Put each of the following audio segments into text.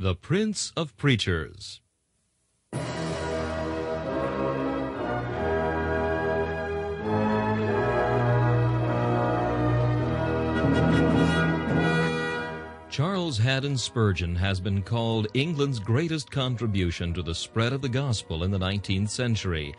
the Prince of Preachers. Charles Haddon Spurgeon has been called England's greatest contribution to the spread of the gospel in the 19th century.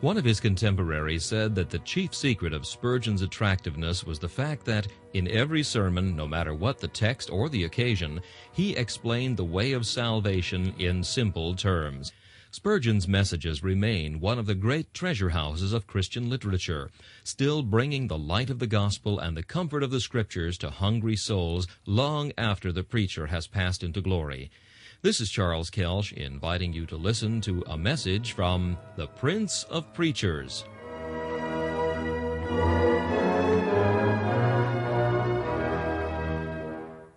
One of his contemporaries said that the chief secret of Spurgeon's attractiveness was the fact that, in every sermon, no matter what the text or the occasion, he explained the way of salvation in simple terms. Spurgeon's messages remain one of the great treasure houses of Christian literature, still bringing the light of the gospel and the comfort of the Scriptures to hungry souls long after the preacher has passed into glory. This is Charles Kelsch inviting you to listen to a message from the Prince of Preachers.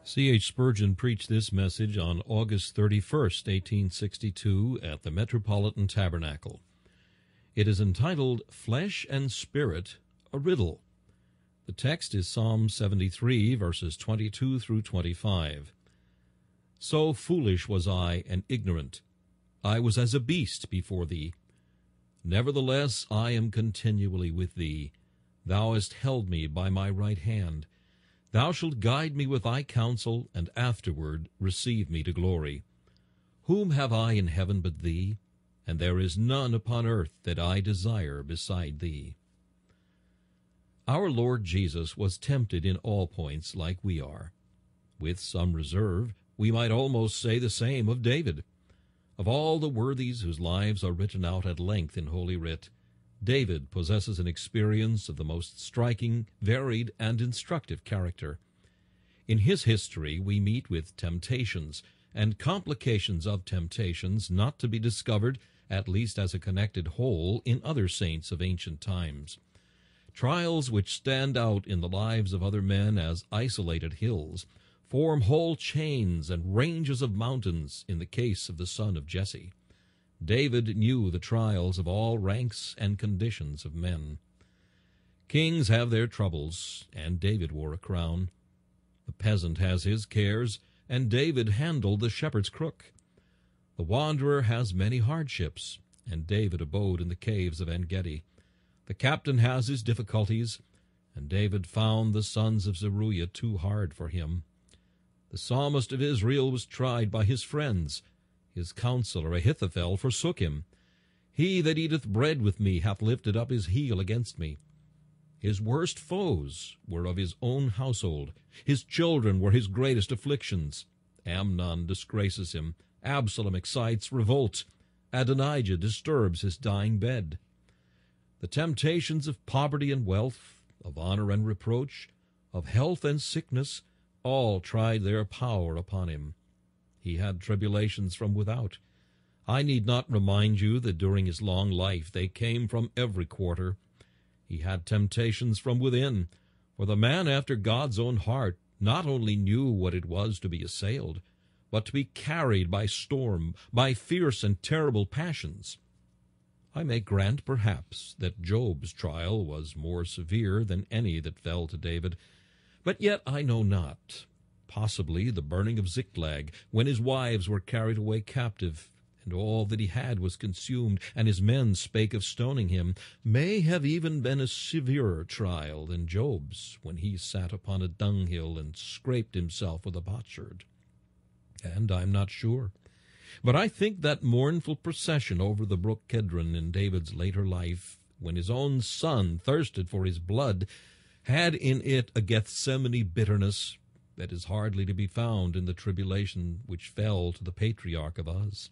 C.H. Spurgeon preached this message on August 31, 1862, at the Metropolitan Tabernacle. It is entitled, Flesh and Spirit, a Riddle. The text is Psalm 73, verses 22 through 25. So foolish was I and ignorant. I was as a beast before thee. Nevertheless, I am continually with thee. Thou hast held me by my right hand. Thou shalt guide me with thy counsel, and afterward receive me to glory. Whom have I in heaven but thee? And there is none upon earth that I desire beside thee. Our Lord Jesus was tempted in all points like we are. With some reserve, we might almost say the same of David. Of all the worthies whose lives are written out at length in Holy Writ, David possesses an experience of the most striking, varied, and instructive character. In his history we meet with temptations and complications of temptations not to be discovered, at least as a connected whole, in other saints of ancient times. Trials which stand out in the lives of other men as isolated hills form whole chains and ranges of mountains in the case of the son of Jesse. David knew the trials of all ranks and conditions of men. Kings have their troubles, and David wore a crown. The peasant has his cares, and David handled the shepherd's crook. The wanderer has many hardships, and David abode in the caves of En-Gedi. The captain has his difficulties, and David found the sons of Zeruiah too hard for him. The psalmist of Israel was tried by his friends. His counselor Ahithophel forsook him. He that eateth bread with me hath lifted up his heel against me. His worst foes were of his own household. His children were his greatest afflictions. Amnon disgraces him. Absalom excites revolt. Adonijah disturbs his dying bed. The temptations of poverty and wealth, of honor and reproach, of health and sickness, all tried their power upon him. He had tribulations from without. I need not remind you that during his long life they came from every quarter. He had temptations from within, for the man after God's own heart not only knew what it was to be assailed, but to be carried by storm, by fierce and terrible passions. I may grant, perhaps, that Job's trial was more severe than any that fell to David, but yet I know not. Possibly the burning of Ziklag, when his wives were carried away captive, and all that he had was consumed, and his men spake of stoning him, may have even been a severer trial than Job's, when he sat upon a dunghill and scraped himself with a potsherd. And I'm not sure. But I think that mournful procession over the brook Kedron in David's later life, when his own son thirsted for his blood, had in it a Gethsemane bitterness that is hardly to be found in the tribulation which fell to the patriarch of Uz.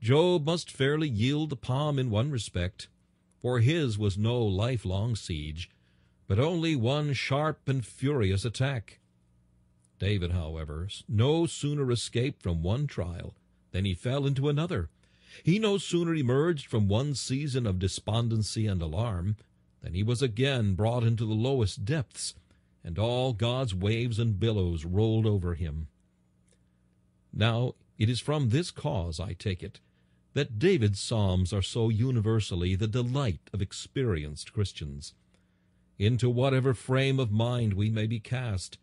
Job must fairly yield the palm in one respect, for his was no lifelong siege, but only one sharp and furious attack. David, however, no sooner escaped from one trial than he fell into another. He no sooner emerged from one season of despondency and alarm than he was again brought into the lowest depths, and all God's waves and billows rolled over him. Now, it is from this cause, I take it, that David's psalms are so universally the delight of experienced Christians. Into whatever frame of mind we may be cast,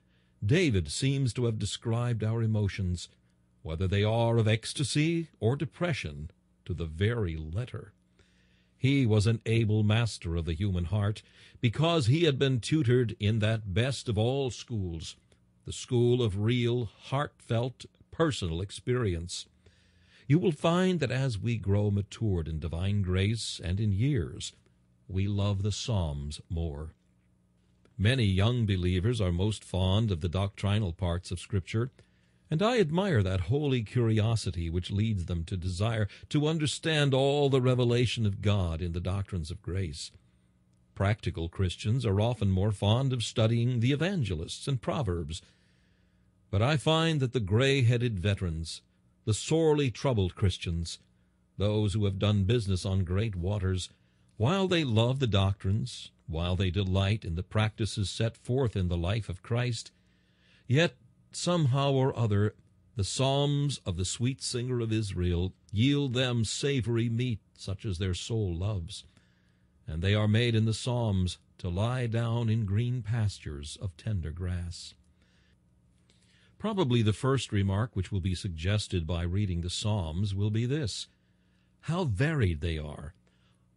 David seems to have described our emotions, whether they are of ecstasy or depression, to the very letter. He was an able master of the human heart, because he had been tutored in that best of all schools, the school of real, heartfelt, personal experience. You will find that as we grow matured in divine grace and in years, we love the Psalms more. Many young believers are most fond of the doctrinal parts of Scripture, and I admire that holy curiosity which leads them to desire to understand all the revelation of God in the doctrines of grace. Practical Christians are often more fond of studying the evangelists and proverbs. But I find that the gray-headed veterans, the sorely troubled Christians, those who have done business on great waters, while they love the doctrines, while they delight in the practices set forth in the life of Christ, yet somehow or other, the psalms of the sweet singer of Israel yield them savory meat, such as their soul loves, and they are made in the psalms to lie down in green pastures of tender grass. Probably the first remark which will be suggested by reading the Psalms will be this: how varied they are!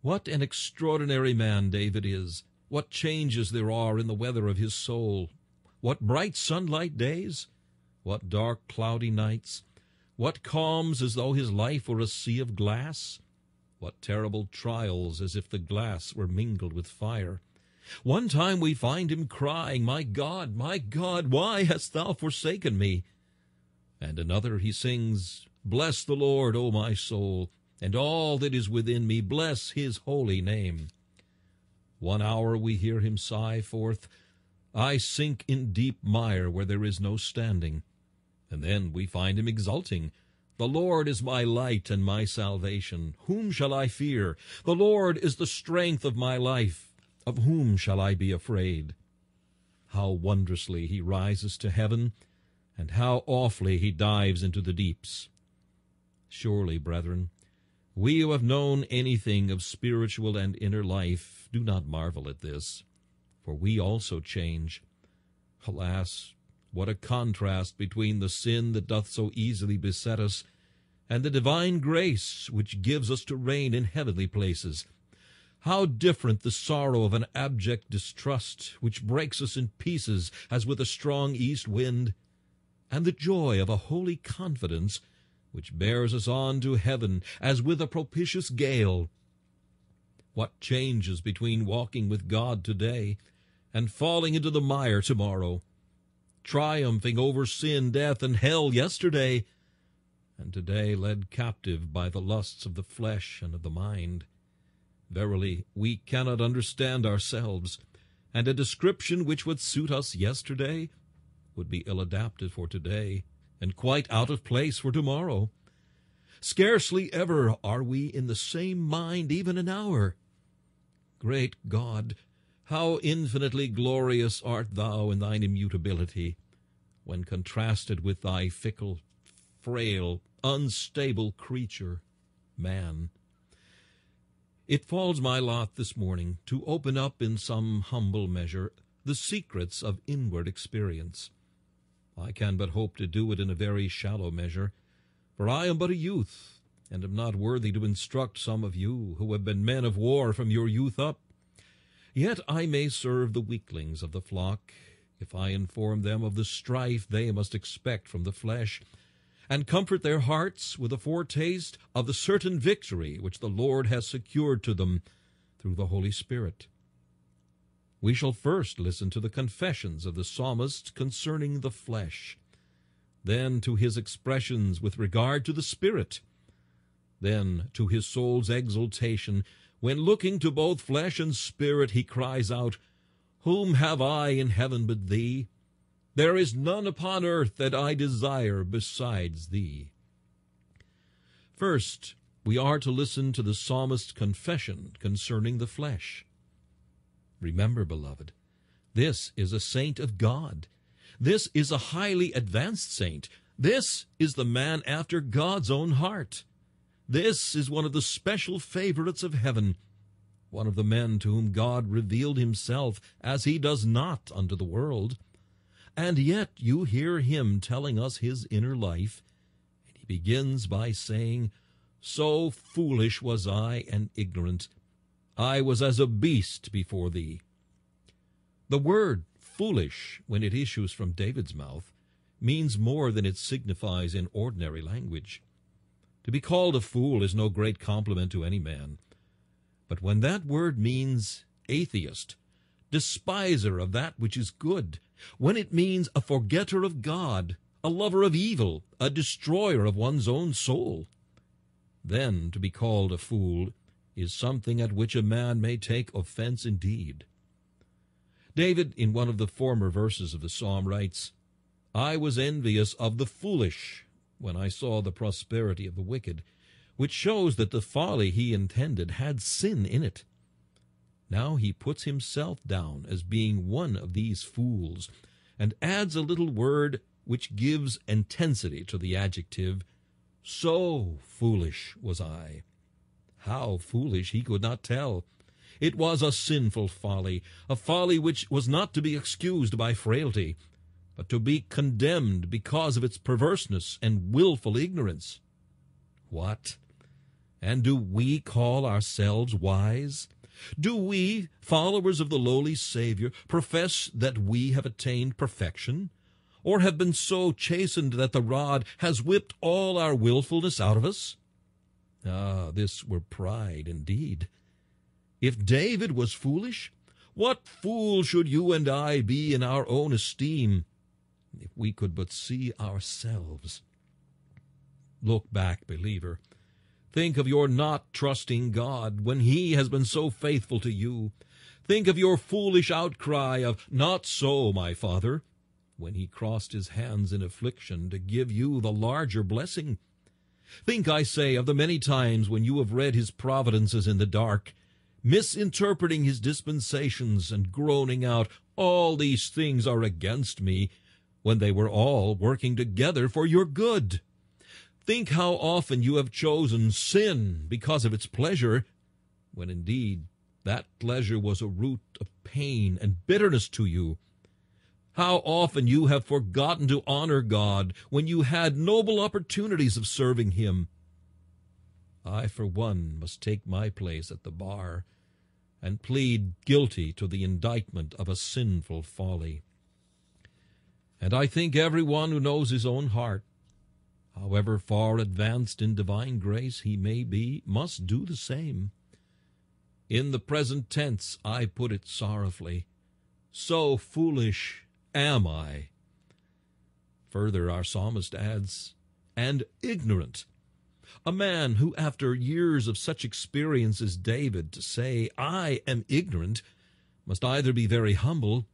What an extraordinary man David is! What changes there are in the weather of his soul! What bright sunlight days! What dark cloudy nights! What calms as though his life were a sea of glass! What terrible trials as if the glass were mingled with fire! One time we find him crying, my God, why hast thou forsaken me?' And another he sings, 'Bless the Lord, O my soul, and all that is within me, bless his holy name.' 1 hour we hear him sigh forth, 'I sink in deep mire where there is no standing.' And then we find him exulting, 'The Lord is my light and my salvation. Whom shall I fear? The Lord is the strength of my life. Of whom shall I be afraid?' How wondrously he rises to heaven, and how awfully he dives into the deeps. Surely, brethren, we who have known anything of spiritual and inner life do not marvel at this, for we also change. Alas, what a contrast between the sin that doth so easily beset us and the divine grace which gives us to reign in heavenly places! How different the sorrow of an abject distrust which breaks us in pieces as with a strong east wind, and the joy of a holy confidence which bears us on to heaven as with a propitious gale! What changes between walking with God today and falling into the mire tomorrow, triumphing over sin, death, and hell yesterday, and today led captive by the lusts of the flesh and of the mind. Verily, we cannot understand ourselves, and a description which would suit us yesterday would be ill-adapted for today and quite out of place for tomorrow. Scarcely ever are we in the same mind even an hour. Great God, how infinitely glorious art thou in thine immutability, when contrasted with thy fickle, frail, unstable creature, man. It falls my lot this morning to open up in some humble measure the secrets of inward experience. I can but hope to do it in a very shallow measure, for I am but a youth, and am not worthy to instruct some of you who have been men of war from your youth up. Yet I may serve the weaklings of the flock, if I inform them of the strife they must expect from the flesh, and comfort their hearts with a foretaste of the certain victory which the Lord has secured to them through the Holy Spirit. We shall first listen to the confessions of the psalmist concerning the flesh, then to his expressions with regard to the Spirit, then to his soul's exultation when, looking to both flesh and spirit, he cries out, "Whom have I in heaven but thee? There is none upon earth that I desire besides thee." First, we are to listen to the psalmist's confession concerning the flesh. Remember, beloved, this is a saint of God. This is a highly advanced saint. This is the man after God's own heart. This is one of the special favorites of heaven, one of the men to whom God revealed himself as he does not unto the world. And yet you hear him telling us his inner life, begins by saying, "So foolish was I and ignorant. I was as a beast before thee." The word foolish, when it issues from David's mouth, means more than it signifies in ordinary language. To be called a fool is no great compliment to any man. But when that word means atheist, despiser of that which is good, when it means a forgetter of God, a lover of evil, a destroyer of one's own soul, then to be called a fool is something at which a man may take offense indeed. David, in one of the former verses of the psalm, writes, "I was envious of the foolish when I saw the prosperity of the wicked," which shows that the folly he intended had sin in it. Now he puts himself down as being one of these fools, and adds a little word which gives intensity to the adjective, "So foolish was I." How foolish he could not tell. It was a sinful folly, a folly which was not to be excused by frailty, but to be condemned because of its perverseness and willful ignorance. What? And do we call ourselves wise? Do we, followers of the lowly Savior, profess that we have attained perfection, or have been so chastened that the rod has whipped all our willfulness out of us? Ah, this were pride indeed. If David was foolish, what fool should you and I be in our own esteem, if we could but see ourselves? Look back, believer. Think of your not trusting God when He has been so faithful to you. Think of your foolish outcry of, "Not so, my Father," when He crossed His hands in affliction to give you the larger blessing. Think, I say, of the many times when you have read His providences in the dark, misinterpreting His dispensations and groaning out, "All these things are against me," when they were all working together for your good. Think how often you have chosen sin because of its pleasure, when indeed that pleasure was a root of pain and bitterness to you. How often you have forgotten to honor God when you had noble opportunities of serving Him. I, for one, must take my place at the bar and plead guilty to the indictment of a sinful folly. And I think everyone who knows his own heart, however far advanced in divine grace he may be, must do the same. In the present tense I put it sorrowfully, "So foolish am I." Further, our psalmist adds, "and ignorant." A man who, after years of such experience as David, to say, "I am ignorant," must either be very humble,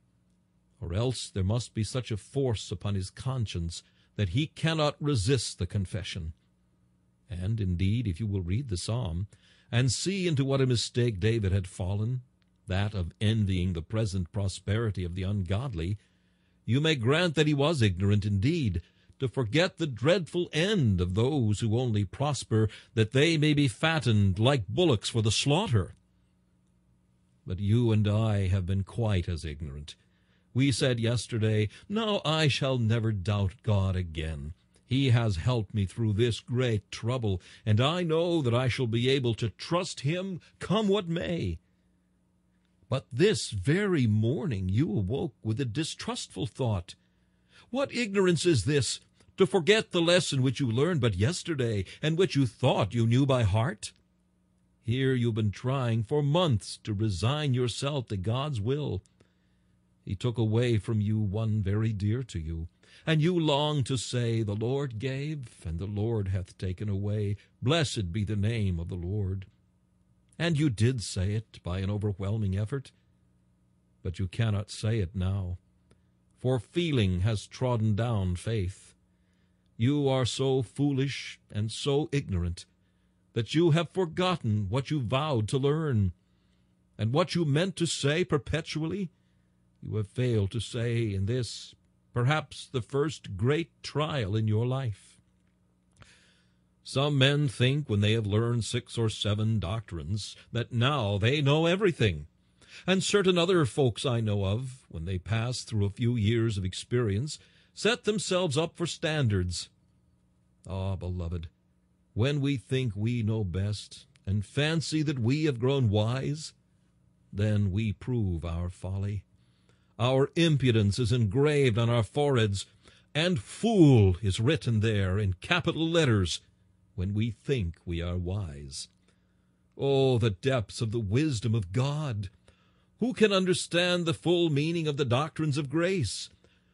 or else there must be such a force upon his conscience that he cannot resist the confession. And indeed, if you will read the psalm and see into what a mistake David had fallen, that of envying the present prosperity of the ungodly, you may grant that he was ignorant indeed, to forget the dreadful end of those who only prosper, that they may be fattened like bullocks for the slaughter. But you and I have been quite as ignorant. We said yesterday, "Now I shall never doubt God again. He has helped me through this great trouble, and I know that I shall be able to trust Him come what may." But this very morning you awoke with a distrustful thought. What ignorance is this, to forget the lesson which you learned but yesterday, and which you thought you knew by heart? Here you've been trying for months to resign yourself to God's will. He took away from you one very dear to you, and you long to say, "The Lord gave, and the Lord hath taken away. Blessed be the name of the Lord." And you did say it by an overwhelming effort, but you cannot say it now, for feeling has trodden down faith. You are so foolish and so ignorant that you have forgotten what you vowed to learn, and what you meant to say perpetually you have failed to say in this, perhaps the first great trial in your life. Some men think when they have learned 6 or 7 doctrines that now they know everything, and certain other folks I know of, when they pass through a few years of experience, set themselves up for standards. Ah, beloved, when we think we know best and fancy that we have grown wise, then we prove our folly. Our impudence is engraved on our foreheads, and fool is written there in capital letters when we think we are wise. Oh, the depths of the wisdom of God! Who can understand the full meaning of the doctrines of grace?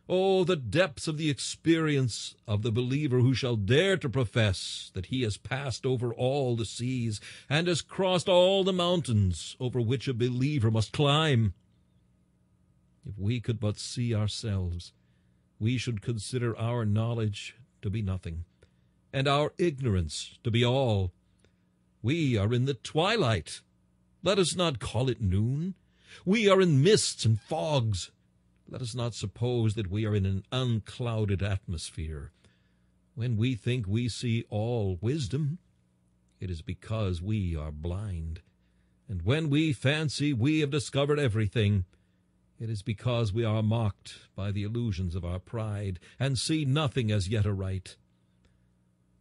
Oh, the depths of the experience of the believer who shall dare to profess that he has passed over all the seas and has crossed all the mountains over which a believer must climb. If we could but see ourselves, we should consider our knowledge to be nothing, and our ignorance to be all. We are in the twilight. Let us not call it noon. We are in mists and fogs. Let us not suppose that we are in an unclouded atmosphere. When we think we see all wisdom, it is because we are blind. And when we fancy we have discovered everything, it is because we are mocked by the illusions of our pride and see nothing as yet aright.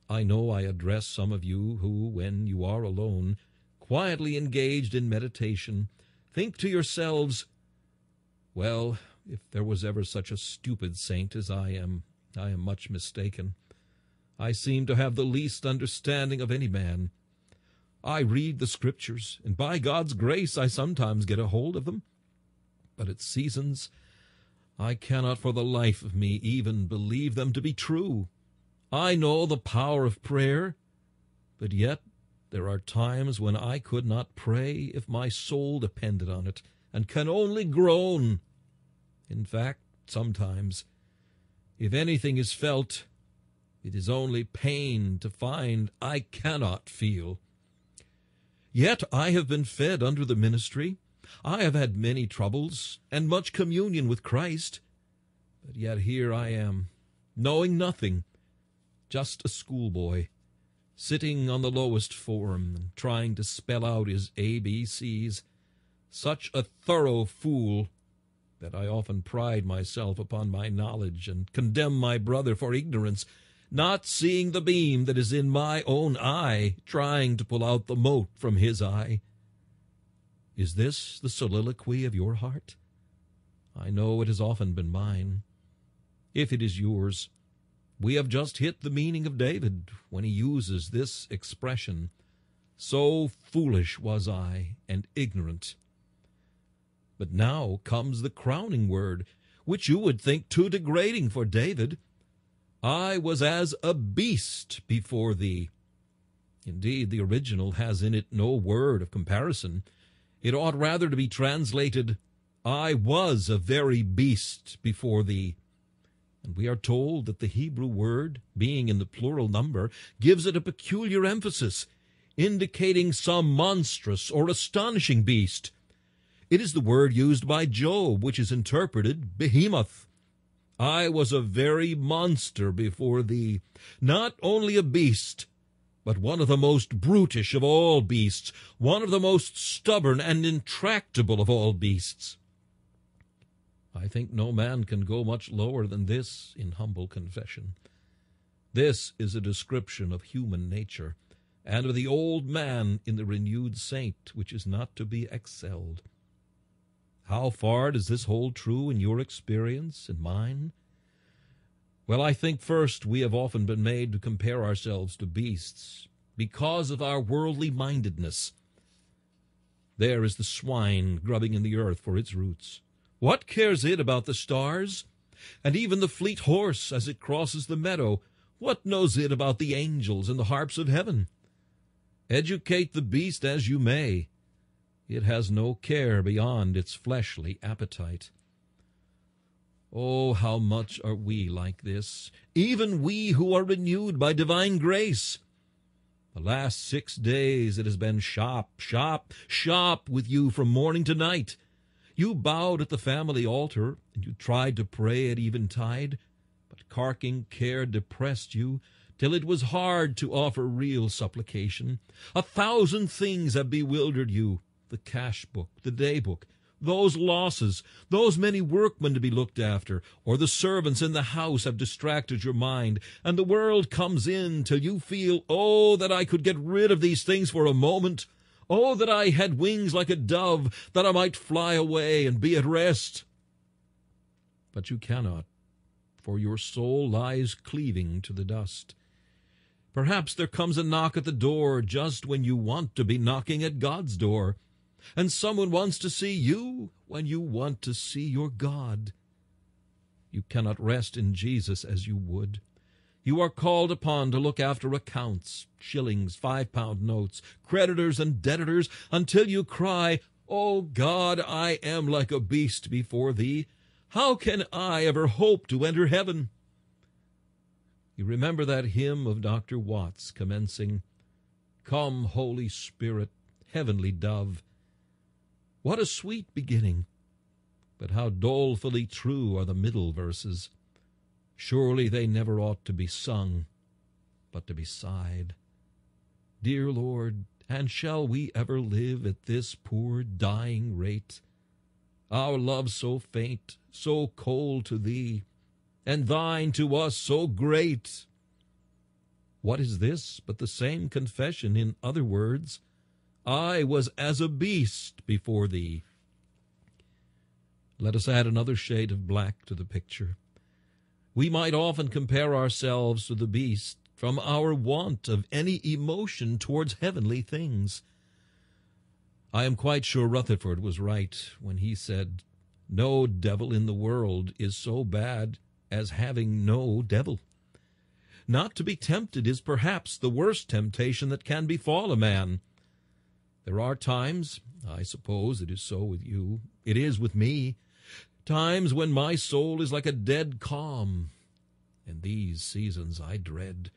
I know I address some of you who, when you are alone, quietly engaged in meditation, think to yourselves, well, if there was ever such a stupid saint as I am much mistaken. I seem to have the least understanding of any man. I read the Scriptures, and by God's grace I sometimes get a hold of them. But at seasons I cannot for the life of me even believe them to be true. I know the power of prayer, but yet there are times when I could not pray if my soul depended on it, and can only groan. In fact, sometimes, if anything is felt, it is only pain to find I cannot feel. Yet I have been fed under the ministry. I have had many troubles and much communion with Christ. But yet here I am, knowing nothing, just a schoolboy, sitting on the lowest form and trying to spell out his ABCs, such a thorough fool that I often pride myself upon my knowledge and condemn my brother for ignorance, not seeing the beam that is in my own eye, trying to pull out the mote from his eye. Is this the soliloquy of your heart? I know it has often been mine. If it is yours, we have just hit the meaning of David when he uses this expression, "So foolish was I and ignorant." But now comes the crowning word, which you would think too degrading for David. I was as a beast before thee. Indeed, the original has in it no word of comparison. It ought rather to be translated, I was a very beast before thee. And we are told that the Hebrew word, being in the plural number, gives it a peculiar emphasis, indicating some monstrous or astonishing beast. It is the word used by Job, which is interpreted behemoth. I was a very monster before thee, not only a beast, but one of the most brutish of all beasts, one of the most stubborn and intractable of all beasts. I think no man can go much lower than this in humble confession. This is a description of human nature, and of the old man in the renewed saint, which is not to be excelled. How far does this hold true in your experience and mine? Well, I think first we have often been made to compare ourselves to beasts because of our worldly mindedness. There is the swine grubbing in the earth for its roots. What cares it about the stars? And even the fleet horse as it crosses the meadow, what knows it about the angels and the harps of heaven? Educate the beast as you may, it has no care beyond its fleshly appetite. Oh, how much are we like this, even we who are renewed by divine grace! The last 6 days it has been shop, shop, shop with you from morning to night. You bowed at the family altar, and you tried to pray at eventide, but carking care depressed you till it was hard to offer real supplication. 1,000 things have bewildered you, the cash book, the day book, those losses, those many workmen to be looked after, or the servants in the house have distracted your mind, and the world comes in till you feel, oh, that I could get rid of these things for a moment. Oh, that I had wings like a dove, that I might fly away and be at rest. But you cannot, for your soul lies cleaving to the dust. Perhaps there comes a knock at the door just when you want to be knocking at God's door, and someone wants to see you when you want to see your God. You cannot rest in Jesus as you would. You are called upon to look after accounts, shillings, 5-pound notes, creditors and debtors, until you cry, O God, I am like a beast before thee. How can I ever hope to enter heaven? You remember that hymn of Dr. Watts commencing, Come, Holy Spirit, heavenly dove. What a sweet beginning, but how dolefully true are the middle verses. Surely they never ought to be sung, but to be sighed. Dear Lord, and shall we ever live at this poor dying rate? Our love so faint, so cold to thee, and thine to us so great. What is this but the same confession in other words? I was as a beast before thee. Let us add another shade of black to the picture. We might often compare ourselves to the beast from our want of any emotion towards heavenly things. I am quite sure Rutherford was right when he said, No devil in the world is so bad as having no devil. Not to be tempted is perhaps the worst temptation that can befall a man. There are times, I suppose it is so with you, it is with me, times when my soul is like a dead calm, and these seasons I dread.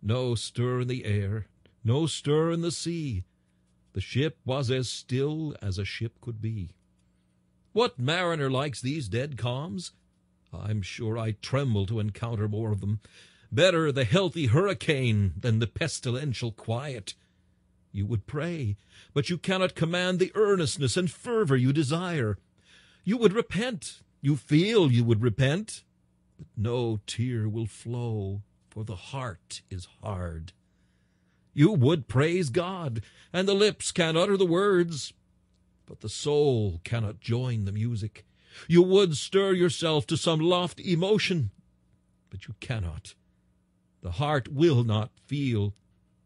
No stir in the air, no stir in the sea. The ship was as still as a ship could be. What mariner likes these dead calms? I'm sure I tremble to encounter more of them. Better the healthy hurricane than the pestilential quiet. You would pray, but you cannot command the earnestness and fervor you desire. You would repent, you feel you would repent, but no tear will flow, for the heart is hard. You would praise God, and the lips can utter the words, but the soul cannot join the music. You would stir yourself to some lofty emotion, but you cannot. The heart will not feel.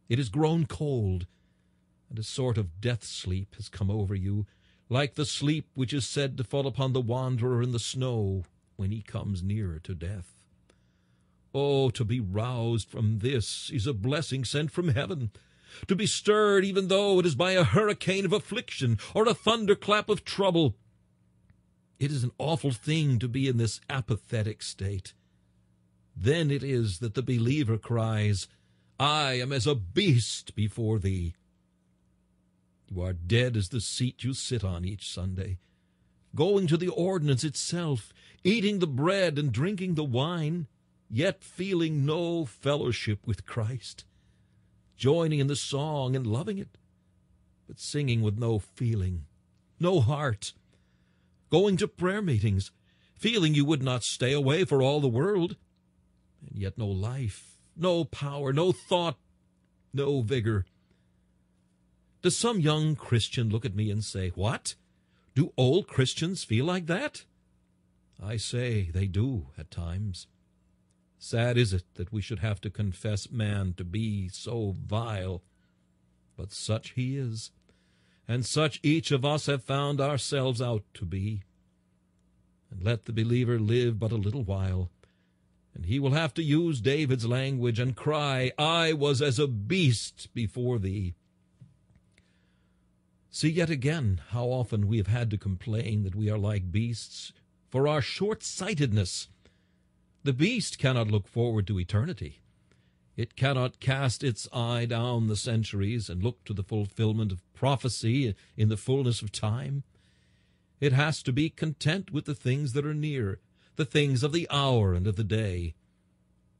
It is grown cold, and a sort of death-sleep has come over you, like the sleep which is said to fall upon the wanderer in the snow when he comes nearer to death. Oh, to be roused from this is a blessing sent from heaven, to be stirred even though it is by a hurricane of affliction or a thunderclap of trouble. It is an awful thing to be in this apathetic state. Then it is that the believer cries, I am as a beast before thee. You are dead as the seat you sit on each Sunday, going to the ordinance itself, eating the bread and drinking the wine, yet feeling no fellowship with Christ, joining in the song and loving it, but singing with no feeling, no heart, going to prayer meetings, feeling you would not stay away for all the world, and yet no life, no power, no thought, no vigor. Does some young Christian look at me and say, What? Do old Christians feel like that? I say they do at times. Sad is it that we should have to confess man to be so vile, but such he is. And such each of us have found ourselves out to be. And let the believer live but a little while, and he will have to use David's language and cry, I was as a beast before thee. See yet again how often we have had to complain that we are like beasts for our short-sightedness. The beast cannot look forward to eternity. It cannot cast its eye down the centuries and look to the fulfillment of prophecy in the fullness of time. It has to be content with the things that are near, the things of the hour and of the day.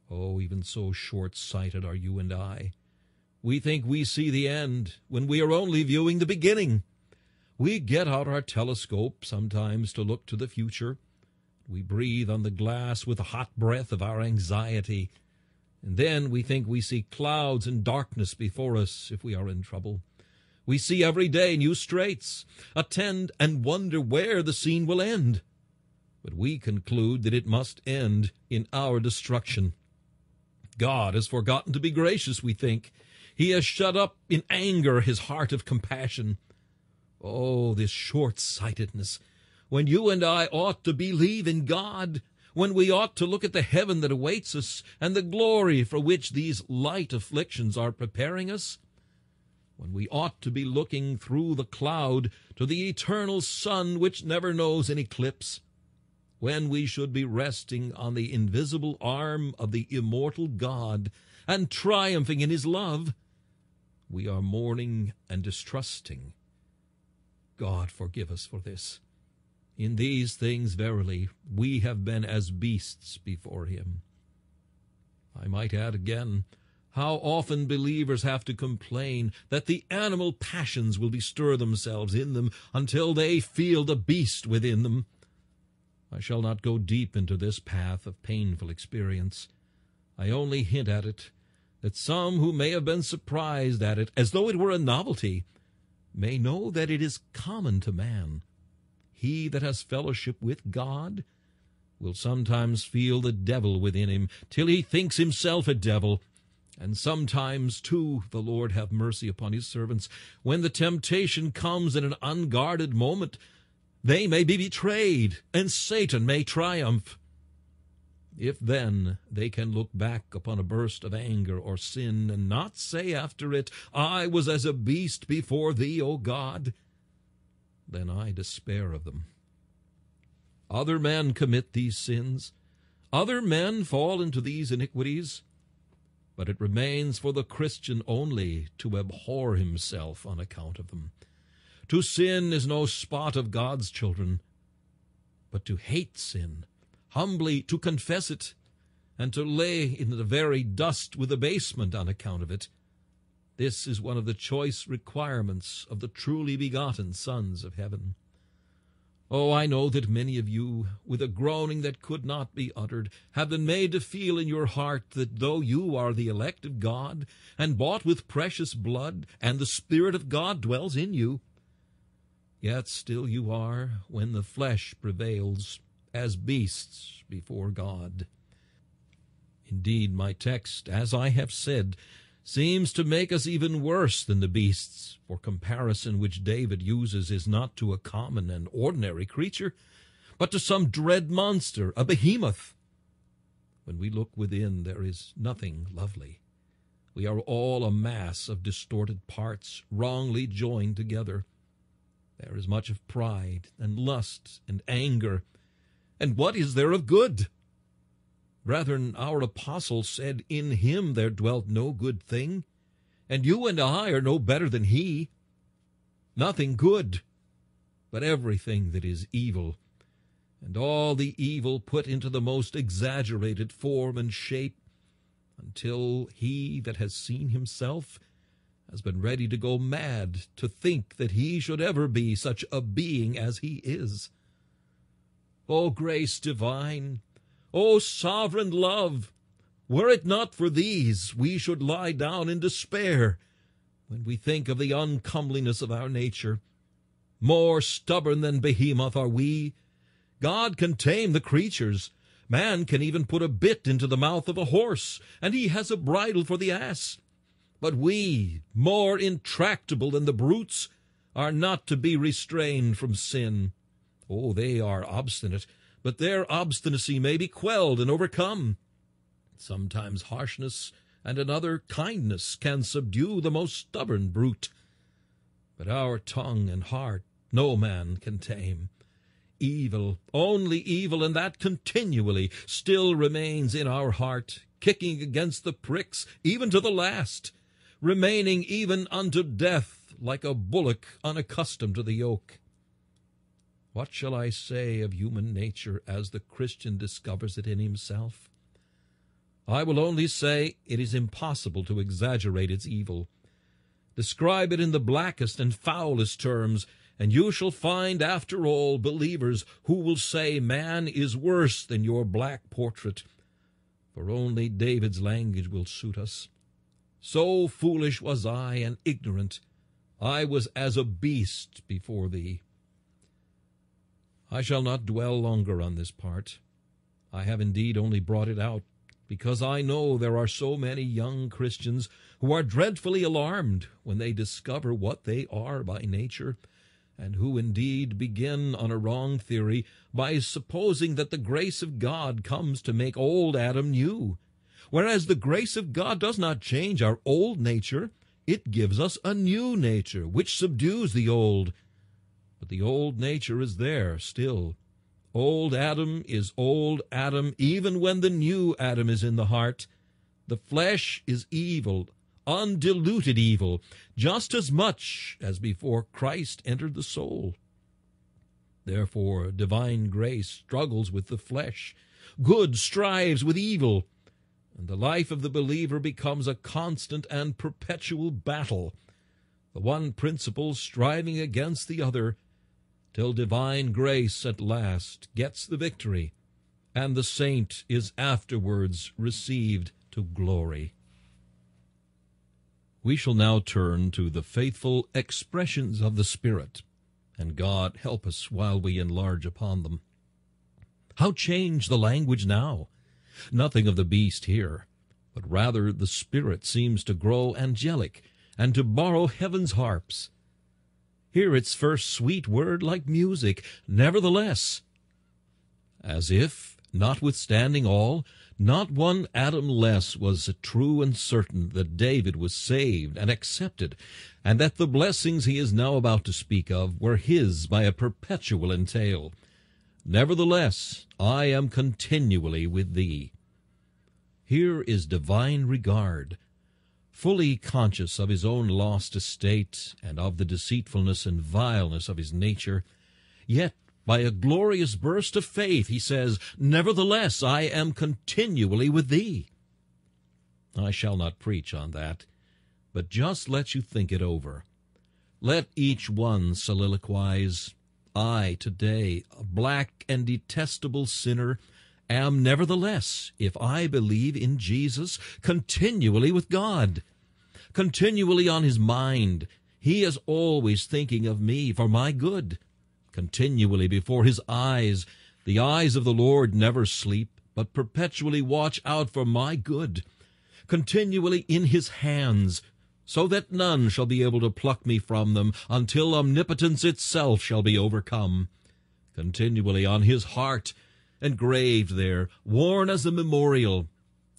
Oh, even so short-sighted are you and I. We think we see the end when we are only viewing the beginning. We get out our telescope sometimes to look to the future. We breathe on the glass with the hot breath of our anxiety, and then we think we see clouds and darkness before us if we are in trouble. We see every day new straits, attend and wonder where the scene will end. But we conclude that it must end in our destruction. God has forgotten to be gracious, we think. He has shut up in anger his heart of compassion. Oh, this short-sightedness! When you and I ought to believe in God, when we ought to look at the heaven that awaits us and the glory for which these light afflictions are preparing us, when we ought to be looking through the cloud to the eternal sun which never knows an eclipse, when we should be resting on the invisible arm of the immortal God and triumphing in his love, we are mourning and distrusting. God forgive us for this. In these things, verily, we have been as beasts before him. I might add again, how often believers have to complain that the animal passions will bestir themselves in them until they feel the beast within them. I shall not go deep into this path of painful experience. I only hint at it, that some who may have been surprised at it, as though it were a novelty, may know that it is common to man. He that has fellowship with God will sometimes feel the devil within him, till he thinks himself a devil. And sometimes, too, the Lord have mercy upon his servants, when the temptation comes in an unguarded moment, they may be betrayed, and Satan may triumph. If then they can look back upon a burst of anger or sin, and not say after it, I was as a beast before thee, O God, then I despair of them. Other men commit these sins. Other men fall into these iniquities. But it remains for the Christian only to abhor himself on account of them. To sin is no spot of God's children, but to hate sin, humbly to confess it, and to lay in the very dust with abasement on account of it. This is one of the choice requirements of the truly begotten sons of heaven. Oh, I know that many of you, with a groaning that could not be uttered, have been made to feel in your heart that though you are the elect of God, and bought with precious blood, and the Spirit of God dwells in you, yet still you are, when the flesh prevails, as beasts before God. Indeed, my text, as I have said, seems to make us even worse than the beasts, for comparison which David uses is not to a common and ordinary creature, but to some dread monster, a behemoth. When we look within, there is nothing lovely. We are all a mass of distorted parts, wrongly joined together. There is much of pride and lust and anger, and what is there of good? Brethren, our apostle said, in him there dwelt no good thing, and you and I are no better than he. Nothing good, but everything that is evil, and all the evil put into the most exaggerated form and shape, until he that has seen himself has been ready to go mad to think that he should ever be such a being as he is. O grace divine! O sovereign love, were it not for these, we should lie down in despair when we think of the uncomeliness of our nature. More stubborn than behemoth are we. God can tame the creatures. Man can even put a bit into the mouth of a horse, and he has a bridle for the ass. But we, more intractable than the brutes, are not to be restrained from sin. Oh, they are obstinate, but their obstinacy may be quelled and overcome. Sometimes harshness and another kindness can subdue the most stubborn brute. But our tongue and heart no man can tame. Evil, only evil, and that continually, still remains in our heart, kicking against the pricks, even to the last, remaining even unto death, like a bullock unaccustomed to the yoke. What shall I say of human nature as the Christian discovers it in himself? I will only say it is impossible to exaggerate its evil. Describe it in the blackest and foulest terms, And you shall find, after all, believers who will say, man is worse than your black portrait, for only David's language will suit us. So foolish was I and ignorant. I was as a beast before thee. I shall not dwell longer on this part. I have indeed only brought it out, because I know there are so many young Christians who are dreadfully alarmed when they discover what they are by nature, and who indeed begin on a wrong theory by supposing that the grace of God comes to make old Adam new, whereas the grace of God does not change our old nature. It gives us a new nature, which subdues the old. But the old nature is there still. Old Adam is old Adam, even when the new Adam is in the heart. The flesh is evil, undiluted evil, just as much as before Christ entered the soul. Therefore, divine grace struggles with the flesh. Good strives with evil, and the life of the believer becomes a constant and perpetual battle, the one principle striving against the other, till divine grace at last gets the victory, and the saint is afterwards received to glory. We shall now turn to the faithful expressions of the Spirit, and God help us while we enlarge upon them. How change the language now? Nothing of the beast here, but rather the Spirit seems to grow angelic and to borrow heaven's harps. Hear its first sweet word like music, nevertheless. As if, notwithstanding all, not one Adam less was true and certain that David was saved and accepted, and that the blessings he is now about to speak of were his by a perpetual entail. Nevertheless, I am continually with thee. Here is divine regard. Fully conscious of his own lost estate and of the deceitfulness and vileness of his nature, yet by a glorious burst of faith, he says, nevertheless, I am continually with thee. I shall not preach on that, but just let you think it over. Let each one soliloquize, I today, a black and detestable sinner, am nevertheless, if I believe in Jesus, continually with God, continually on his mind. He is always thinking of me for my good. Continually before his eyes, the eyes of the Lord never sleep, but perpetually watch out for my good, continually in his hands, so that none shall be able to pluck me from them until omnipotence itself shall be overcome, continually on his heart, engraved there, worn as a memorial,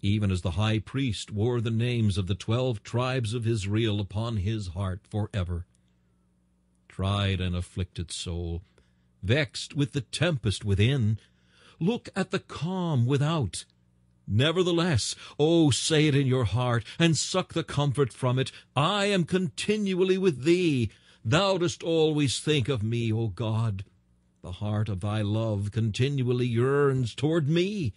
even as the high priest wore the names of the 12 tribes of Israel upon his heart forever. Tried and afflicted soul, vexed with the tempest within, look at the calm without. Nevertheless, oh, say it in your heart, and suck the comfort from it, I am continually with thee. Thou dost always think of me, O God. The heart of thy love continually yearns toward me.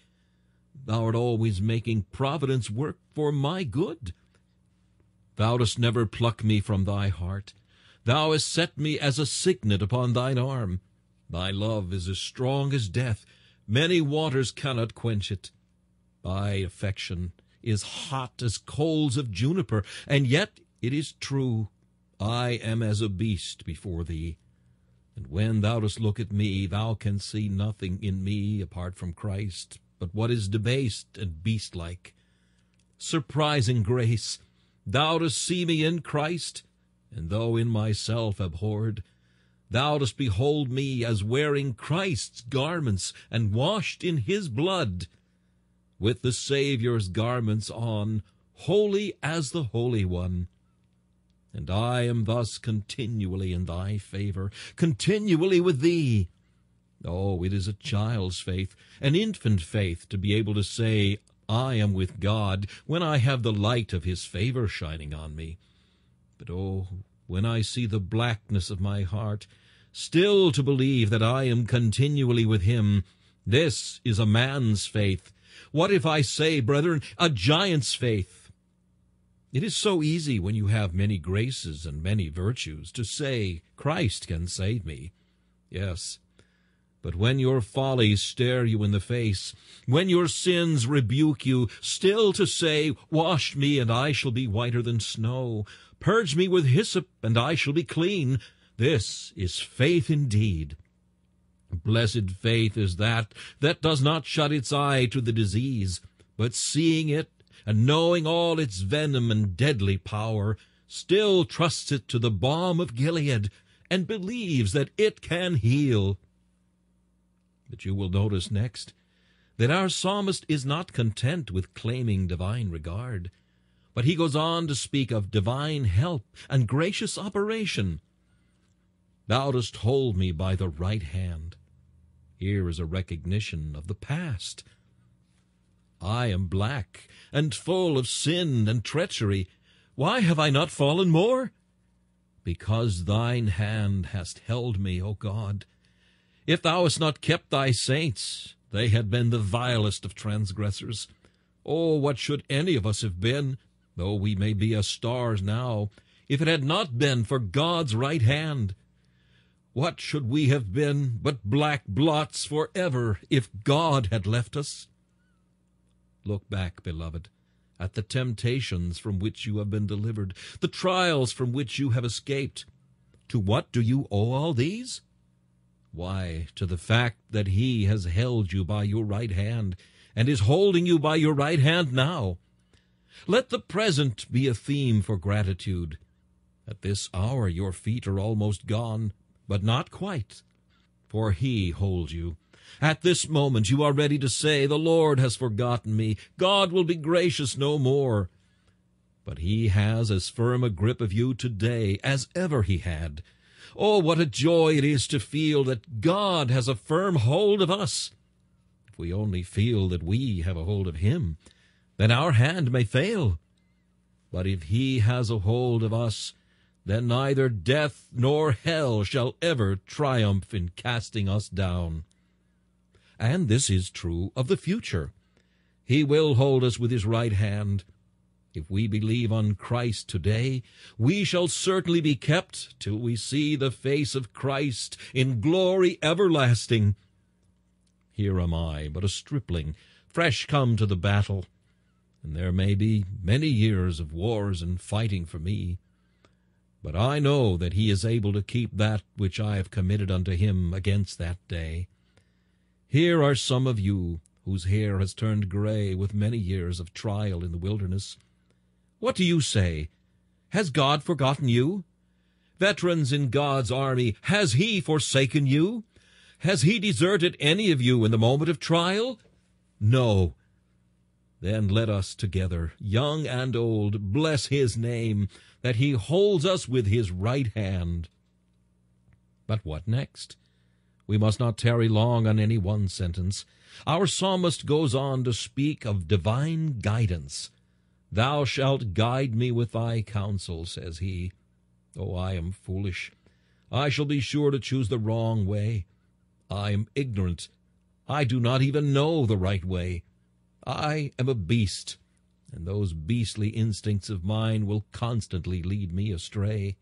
Thou art always making providence work for my good. Thou dost never pluck me from thy heart. Thou hast set me as a signet upon thine arm. Thy love is as strong as death. Many waters cannot quench it. Thy affection is hot as coals of juniper, and yet it is true. I am as a beast before thee. And when thou dost look at me, thou canst see nothing in me apart from Christ, but what is debased and beast-like. Surprising grace, thou dost see me in Christ, and though in myself abhorred, thou dost behold me as wearing Christ's garments and washed in his blood, with the Saviour's garments on, holy as the Holy One. And I am thus continually in thy favor, continually with thee. Oh, it is a child's faith, an infant faith, to be able to say, I am with God, when I have the light of his favor shining on me. But, oh, when I see the blackness of my heart, still to believe that I am continually with him, this is a man's faith. What if I say, brethren, a giant's faith? It is so easy when you have many graces and many virtues to say, Christ can save me. Yes, but when your follies stare you in the face, when your sins rebuke you, still to say, Wash me, and I shall be whiter than snow. Purge me with hyssop, and I shall be clean. This is faith indeed. Blessed faith is that does not shut its eye to the disease, but seeing it, and knowing all its venom and deadly power, still trusts it to the balm of Gilead, and believes that it can heal. But you will notice next that our psalmist is not content with claiming divine regard, but he goes on to speak of divine help and gracious operation. Thou dost hold me by the right hand. Here is a recognition of the past. I am black and full of sin and treachery. Why have I not fallen more? Because thine hand hast held me, O God. If thou hast not kept thy saints, they had been the vilest of transgressors. Oh, what should any of us have been, though we may be as stars now, if it had not been for God's right hand? What should we have been but black blots forever if God had left us? Look back, beloved, at the temptations from which you have been delivered, the trials from which you have escaped. To what do you owe all these? Why, to the fact that He has held you by your right hand, and is holding you by your right hand now. Let the present be a theme for gratitude. At this hour your feet are almost gone, but not quite, for He holds you. At this moment you are ready to say, The Lord has forgotten me. God will be gracious no more. But He has as firm a grip of you today as ever He had. Oh, what a joy it is to feel that God has a firm hold of us. If we only feel that we have a hold of Him, then our hand may fail. But if He has a hold of us, then neither death nor hell shall ever triumph in casting us down. And this is true of the future. He will hold us with His right hand. If we believe on Christ today, we shall certainly be kept till we see the face of Christ in glory everlasting. Here am I, but a stripling, fresh come to the battle, and there may be many years of wars and fighting for me. But I know that He is able to keep that which I have committed unto Him against that day. Here are some of you whose hair has turned gray with many years of trial in the wilderness. What do you say? Has God forgotten you? Veterans in God's army, has He forsaken you? Has He deserted any of you in the moment of trial? No. Then let us together, young and old, bless His name, that He holds us with His right hand. But what next? We must not tarry long on any one sentence. Our psalmist goes on to speak of divine guidance. Thou shalt guide me with thy counsel, says he. Oh, I am foolish. I shall be sure to choose the wrong way. I am ignorant. I do not even know the right way. I am a beast, and those beastly instincts of mine will constantly lead me astray.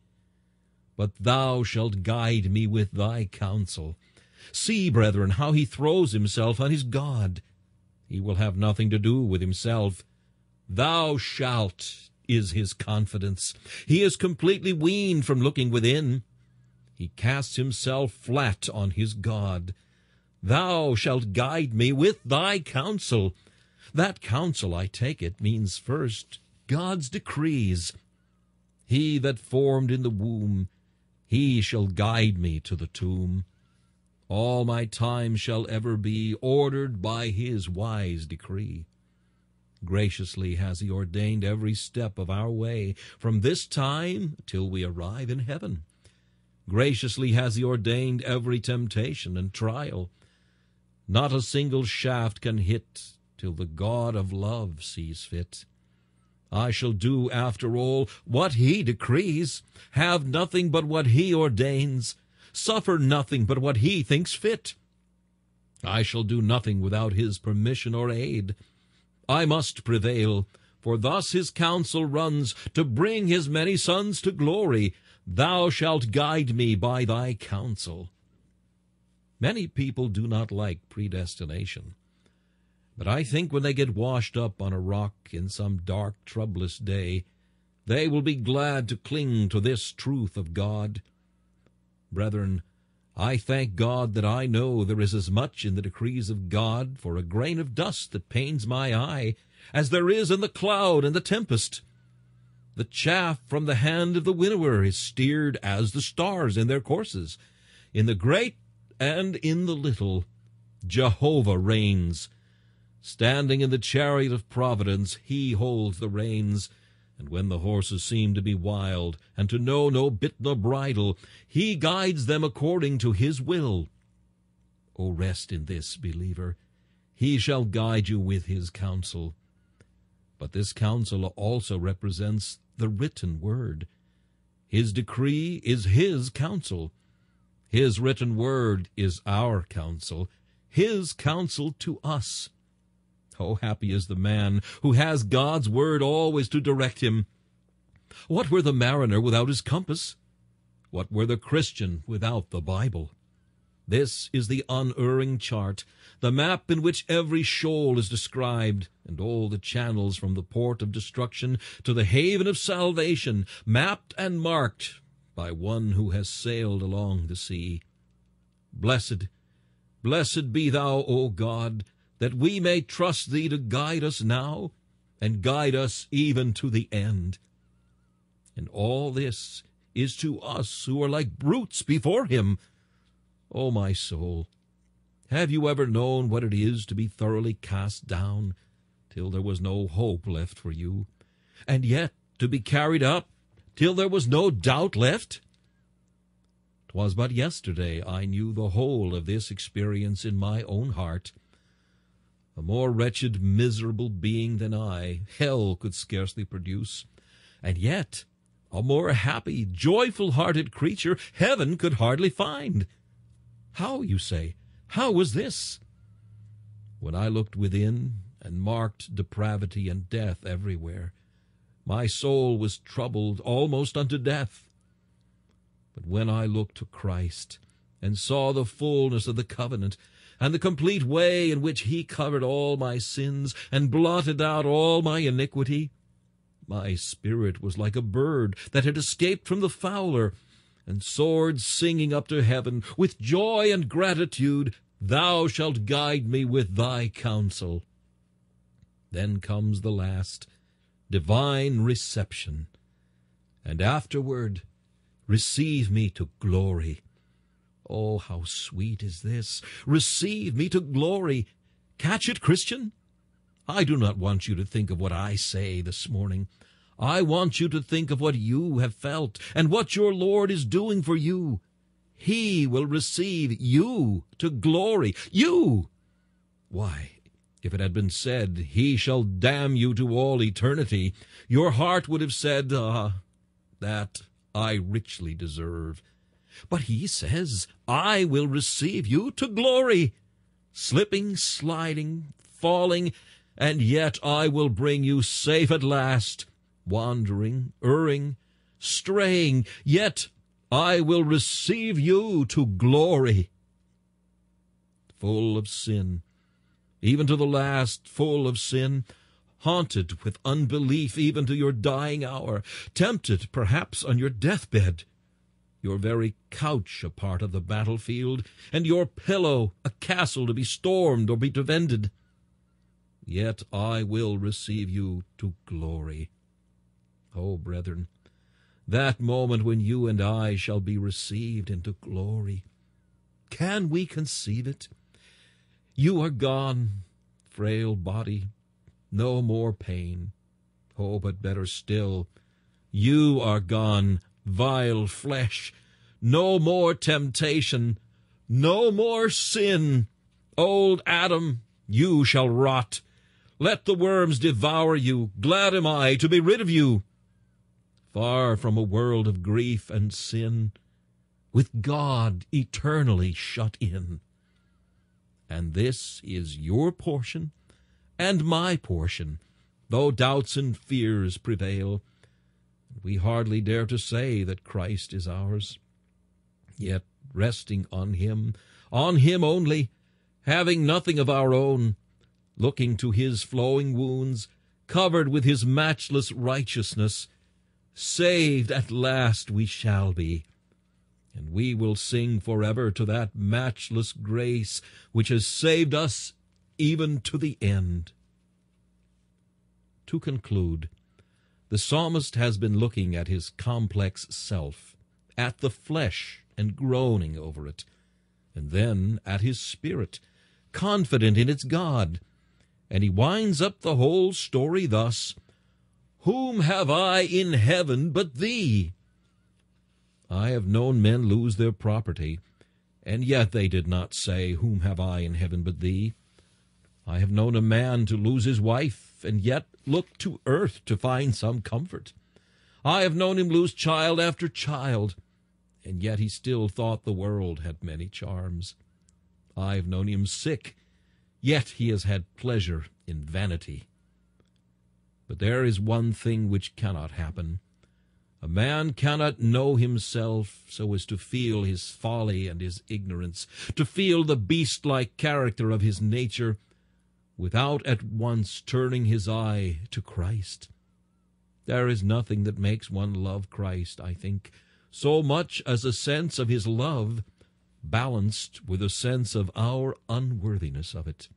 But thou shalt guide me with thy counsel. See, brethren, how he throws himself on his God. He will have nothing to do with himself. Thou shalt is his confidence. He is completely weaned from looking within. He casts himself flat on his God. Thou shalt guide me with thy counsel. That counsel, I take it, means first God's decrees. He that formed in the womb, He shall guide me to the tomb. All my time shall ever be ordered by His wise decree. Graciously has He ordained every step of our way from this time till we arrive in heaven. Graciously has He ordained every temptation and trial. Not a single shaft can hit till the God of love sees fit. I shall do, after all, what He decrees, have nothing but what He ordains, suffer nothing but what He thinks fit. I shall do nothing without His permission or aid. I must prevail, For thus his counsel runs, to bring his many sons to glory. Thou shalt guide me by thy counsel. Many people do not like predestination. But I think when they get washed up on a rock in some dark, troublous day, they will be glad to cling to this truth of God. Brethren, I thank God that I know there is as much in the decrees of God for a grain of dust that pains my eye as there is in the cloud and the tempest. The chaff from the hand of the winnower is steered as the stars in their courses. In the great and in the little, Jehovah reigns. Standing in the chariot of providence, he holds the reins. And when the horses seem to be wild, and to know no bit nor bridle, he guides them according to his will. O rest in this, believer. He shall guide you with his counsel. But this counsel also represents the written word. His decree is his counsel. His written word is our counsel, his counsel to us. Oh, happy is the man who has God's word always to direct him. What were the mariner without his compass? What were the Christian without the Bible? This is the unerring chart, the map in which every shoal is described, and all the channels from the port of destruction to the haven of salvation, mapped and marked by one who has sailed along the sea. Blessed be thou, O God, that we may trust thee to guide us now, and guide us even to the end. And all this is to us who are like brutes before him. O my soul, have you ever known what it is to be thoroughly cast down, till there was no hope left for you, and yet to be carried up, till there was no doubt left? 'Twas but yesterday I knew the whole of this experience in my own heart. A more wretched, miserable being than I, hell could scarcely produce, and yet a more happy, joyful-hearted creature heaven could hardly find. How, you say, how was this? When I looked within and marked depravity and death everywhere, my soul was troubled almost unto death. But when I looked to Christ and saw the fullness of the covenant, and the complete way in which he covered all my sins and blotted out all my iniquity, my spirit was like a bird that had escaped from the fowler, and soared singing up to heaven with joy and gratitude, Thou shalt guide me with thy counsel. Then comes the last, divine reception, and afterward, receive me to glory. Oh, how sweet is this! Receive me to glory! Catch it, Christian? I do not want you to think of what I say this morning. I want you to think of what you have felt and what your Lord is doing for you. He will receive you to glory. You! Why, if it had been said, He shall damn you to all eternity, your heart would have said, that I richly deserve. But he says, I will receive you to glory, slipping, sliding, falling, and yet I will bring you safe at last, wandering, erring, straying, yet I will receive you to glory. Full of sin, even to the last, full of sin, haunted with unbelief even to your dying hour, tempted perhaps on your deathbed, your very couch a part of the battlefield, and your pillow a castle to be stormed or be defended. Yet I will receive you to glory. Oh, brethren, that moment when you and I shall be received into glory, can we conceive it? You are gone, frail body, no more pain. Oh, but better still, you are gone, vile flesh, no more temptation, no more sin. Old Adam, you shall rot. Let the worms devour you. Glad am I to be rid of you. Far from a world of grief and sin, with God eternally shut in. And this is your portion and my portion, though doubts and fears prevail. We hardly dare to say that Christ is ours. Yet, resting on Him only, having nothing of our own, looking to His flowing wounds, covered with His matchless righteousness, saved at last we shall be. And we will sing forever to that matchless grace which has saved us even to the end. To conclude, the psalmist has been looking at his complex self, at the flesh and groaning over it, and then at his spirit, confident in its God. And he winds up the whole story thus, "Whom have I in heaven but thee?" I have known men lose their property, and yet they did not say, "Whom have I in heaven but thee?" I have known a man to lose his wife, and yet look to earth to find some comfort. I have known him lose child after child, and yet he still thought the world had many charms. I have known him sick, yet he has had pleasure in vanity. But there is one thing which cannot happen. A man cannot know himself so as to feel his folly and his ignorance, to feel the beast-like character of his nature, without at once turning his eye to Christ. There is nothing that makes one love Christ, I think, so much as a sense of his love, balanced with a sense of our unworthiness of it.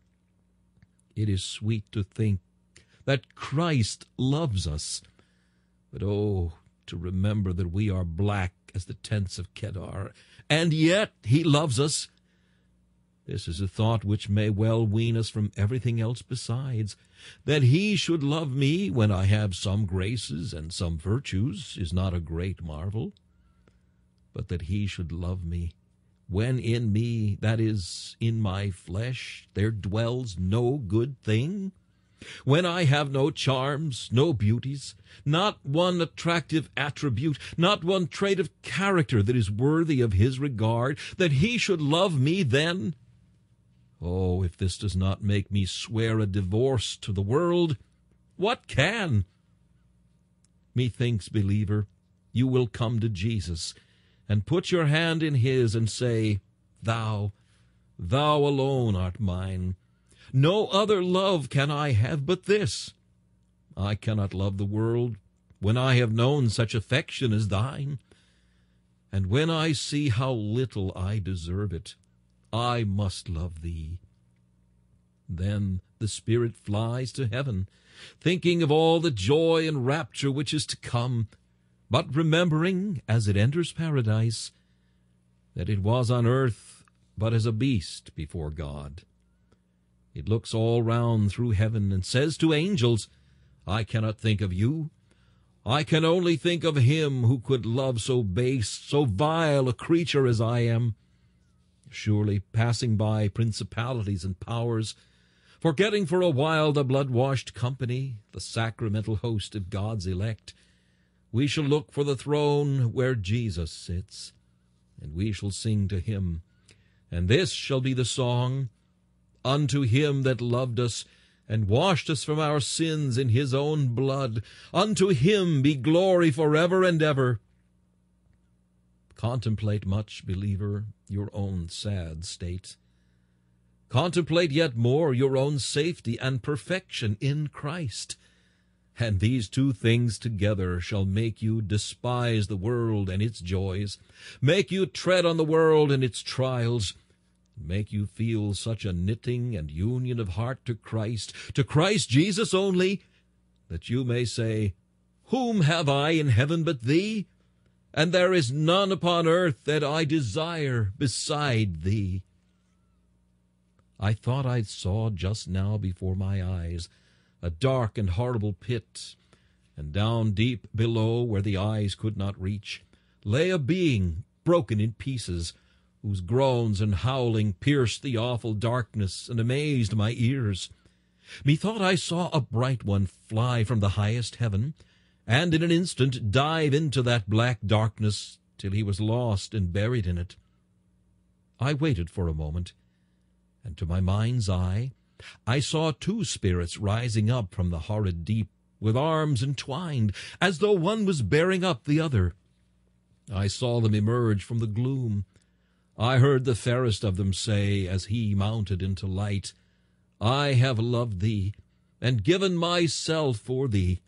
It is sweet to think that Christ loves us, but oh, to remember that we are black as the tents of Kedar, and yet He loves us. This is a thought which may well wean us from everything else besides. That He should love me when I have some graces and some virtues is not a great marvel, but that He should love me when in me, that is, in my flesh, there dwells no good thing, when I have no charms, no beauties, not one attractive attribute, not one trait of character that is worthy of His regard, that He should love me then. Oh, if this does not make me swear a divorce to the world, what can? Methinks, believer, you will come to Jesus and put your hand in His and say, Thou alone art mine. No other love can I have but this. I cannot love the world when I have known such affection as thine. And when I see how little I deserve it, I must love thee. Then the spirit flies to heaven, thinking of all the joy and rapture which is to come, but remembering, as it enters paradise, that it was on earth but as a beast before God. It looks all round through heaven and says to angels, I cannot think of you. I can only think of Him who could love so base, so vile a creature as I am. Surely passing by principalities and powers, forgetting for a while the blood-washed company, the sacramental host of God's elect, we shall look for the throne where Jesus sits, and we shall sing to Him. And this shall be the song, Unto Him that loved us, and washed us from our sins in His own blood, unto Him be glory forever and ever. Contemplate much, believer, your own sad state. Contemplate yet more your own safety and perfection in Christ. And these two things together shall make you despise the world and its joys, make you tread on the world and its trials, make you feel such a knitting and union of heart to Christ Jesus only, that you may say, Whom have I in heaven but thee? And there is none upon earth that I desire beside thee. I thought I saw just now before my eyes a dark and horrible pit, and down deep below where the eyes could not reach lay a being broken in pieces, whose groans and howling pierced the awful darkness and amazed my ears. Methought I saw a bright one fly from the highest heaven, and in an instant dive into that black darkness till he was lost and buried in it. I waited for a moment, and to my mind's eye I saw two spirits rising up from the horrid deep, with arms entwined, as though one was bearing up the other. I saw them emerge from the gloom. I heard the fairest of them say, as he mounted into light, I have loved thee, and given myself for thee.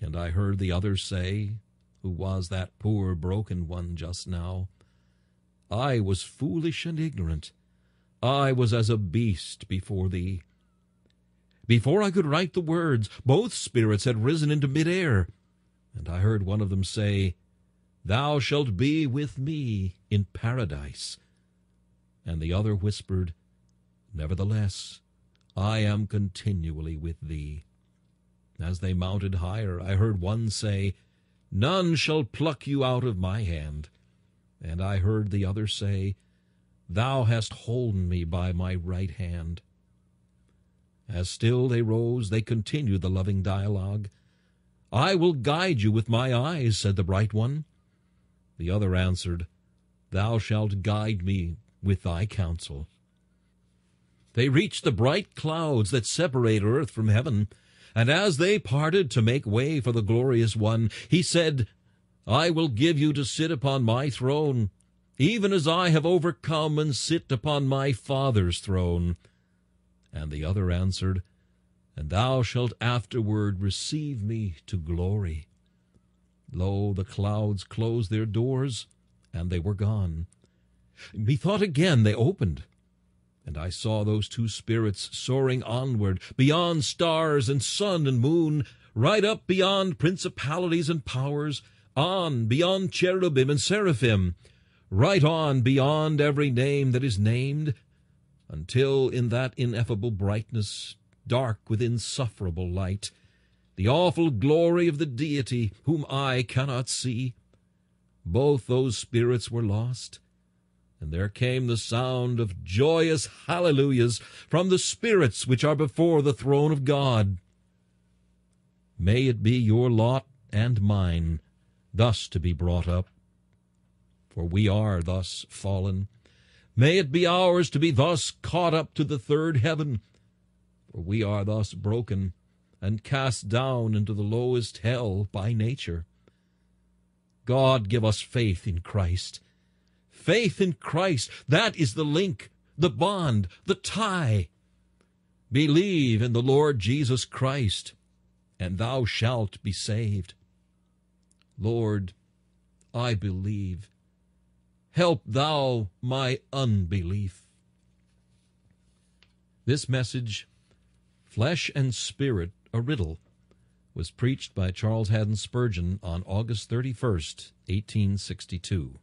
And I heard the other say, who was that poor broken one just now, I was foolish and ignorant. I was as a beast before thee. Before I could write the words, both spirits had risen into mid-air, and I heard one of them say, Thou shalt be with me in paradise. And the other whispered, Nevertheless, I am continually with thee. As they mounted higher, I heard one say, None shall pluck you out of my hand. And I heard the other say, Thou hast holden me by my right hand. As still they rose, they continued the loving dialogue. I will guide you with my eyes, said the bright one. The other answered, Thou shalt guide me with thy counsel. They reached the bright clouds that separate earth from heaven, and as they parted to make way for the glorious one, he said, I will give you to sit upon my throne, even as I have overcome and sit upon my Father's throne. And the other answered, And thou shalt afterward receive me to glory. Lo, the clouds closed their doors, and they were gone. Methought again they opened, and I saw those two spirits soaring onward, beyond stars and sun and moon, right up beyond principalities and powers, on beyond cherubim and seraphim, right on beyond every name that is named, until in that ineffable brightness, dark with insufferable light, the awful glory of the Deity whom I cannot see, both those spirits were lost. And there came the sound of joyous hallelujahs from the spirits which are before the throne of God. May it be your lot and mine thus to be brought up, for we are thus fallen. May it be ours to be thus caught up to the third heaven, for we are thus broken and cast down into the lowest hell by nature. God, give us faith in Christ. Faith in Christ, that is the link, the bond, the tie. Believe in the Lord Jesus Christ, and thou shalt be saved. Lord, I believe. Help thou my unbelief. This message, Flesh and Spirit, a Riddle, was preached by Charles Haddon Spurgeon on August 31st, 1862.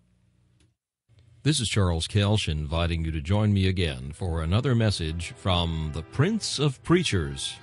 This is Charles Kelsch inviting you to join me again for another message from the Prince of Preachers.